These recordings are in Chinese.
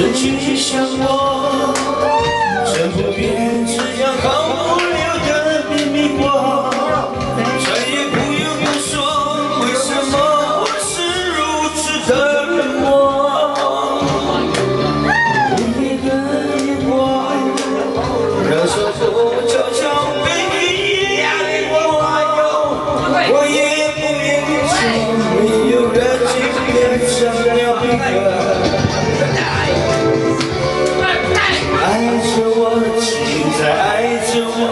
失去去想我，这不变只将毫不留的秘密我，再也不用多说，为什么我是如此的冷漠？无言的烟火，燃烧着悄悄被你遗忘的我，我也不免说，没有人情变成了一个。 我不能是我，不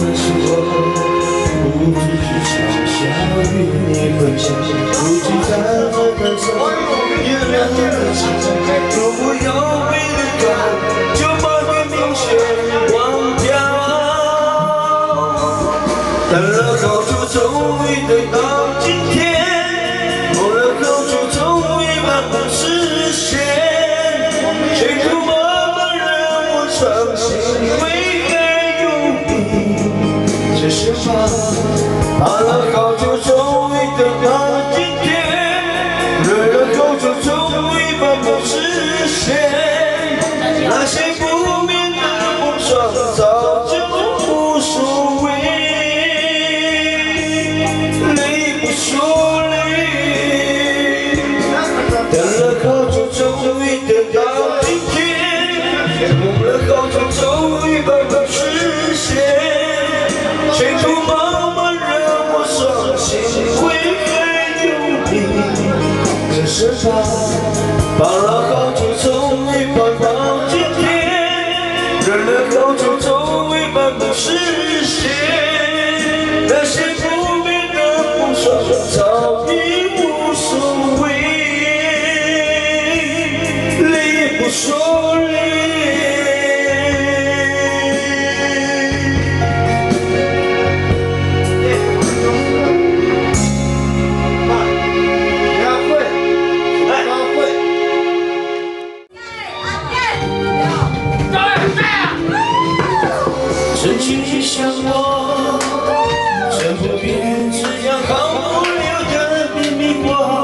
能是我。不只是想想与你分享，不计较我感受，原谅我的心情。若我有别离感，就把你明显忘掉。等了好久，终于等到今天，梦了好久，终于把梦实现，谁苦慢慢让我伤心。 只是吧，盼了好久，终于等到了今天；忍了好久，终于把梦实现。那些不眠的梦想，早就无所谓，累不说累。等了好久，终于等到了今天；忍了好久，终于把梦实现。 谁都慢慢让我伤心，会还有你。只是吧，盼了好久，终于盼到今天；忍了好久，终于把梦实现。那些不变的梦想，早已无所谓，累不说累。 想我，全部变成这样，毫不留情的秘密我。